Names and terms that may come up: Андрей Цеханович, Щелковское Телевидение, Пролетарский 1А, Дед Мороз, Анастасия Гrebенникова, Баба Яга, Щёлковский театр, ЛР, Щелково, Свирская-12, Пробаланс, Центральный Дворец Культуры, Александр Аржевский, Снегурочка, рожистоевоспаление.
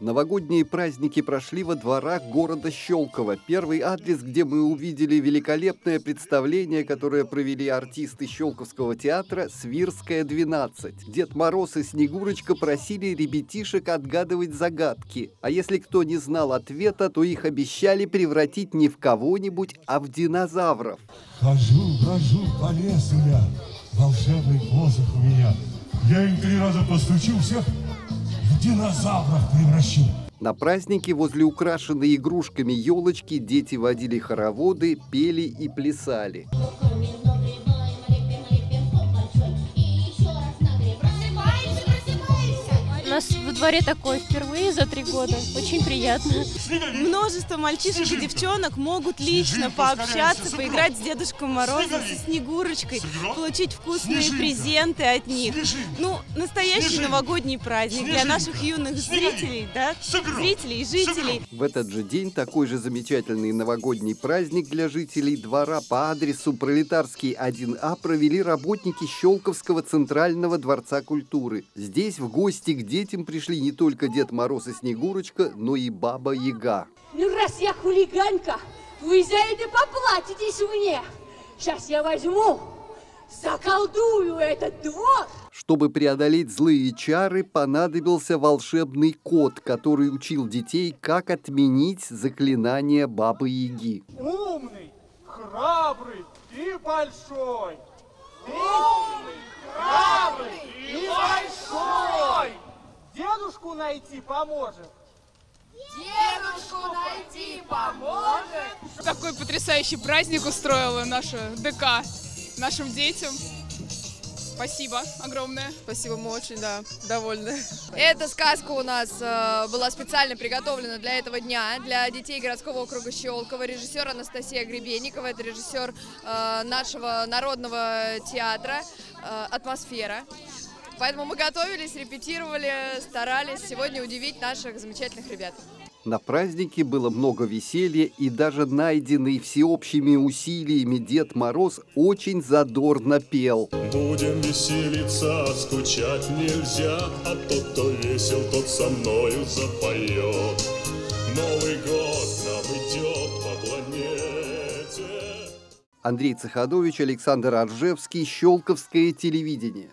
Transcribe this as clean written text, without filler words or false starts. Новогодние праздники прошли во дворах города Щелково. Первый адрес, где мы увидели великолепное представление, которое провели артисты Щелковского театра, «Свирская-12». Дед Мороз и Снегурочка просили ребятишек отгадывать загадки. А если кто не знал ответа, то их обещали превратить не в кого-нибудь, а в динозавров. Хожу, брожу по лесу я, волшебный воздух у меня. Я им 3 раза постучу, всех динозавров превращу. На празднике возле украшенной игрушками елочки дети водили хороводы, пели и плясали. У нас во дворе такое впервые за 3 года. Очень приятно. Множество мальчишек и девчонок могут лично пообщаться, поиграть с Дедушком Морозом, со Снегурочкой, получить вкусные презенты от них. Ну, настоящий новогодний праздник для наших юных зрителей, да? Зрителей и жителей. В этот же день такой же замечательный новогодний праздник для жителей двора по адресу Пролетарский 1А провели работники Щелковского Центрального Дворца Культуры. Здесь в гости к детям пришли не только Дед Мороз и Снегурочка, но и Баба Яга. Ну, раз я хулиганка, вы за это поплатитесь мне. Сейчас я возьму, заколдую этот двор. Чтобы преодолеть злые чары, понадобился волшебный кот, который учил детей, как отменить заклинание Бабы Яги. Умный, храбрый и большой. Умный, храбрый и большой. Дедушку найти поможет. Дедушку найти поможет. Такой потрясающий праздник устроила наша ДК нашим детям. Спасибо огромное. Спасибо, мы очень, да, довольны. Эта сказка у нас была специально приготовлена для этого дня, для детей городского округа Щелково. Режиссер Анастасия Гребенникова, это режиссер нашего народного театра «Атмосфера». Поэтому мы готовились, репетировали, старались сегодня удивить наших замечательных ребят. На празднике было много веселья, и даже найденный всеобщими усилиями Дед Мороз очень задорно пел. Будем веселиться, скучать нельзя, а тот, кто весел, тот со мною запоет. Новый год нам идет по планете. Андрей Цеханович, Александр Аржевский, Щелковское телевидение.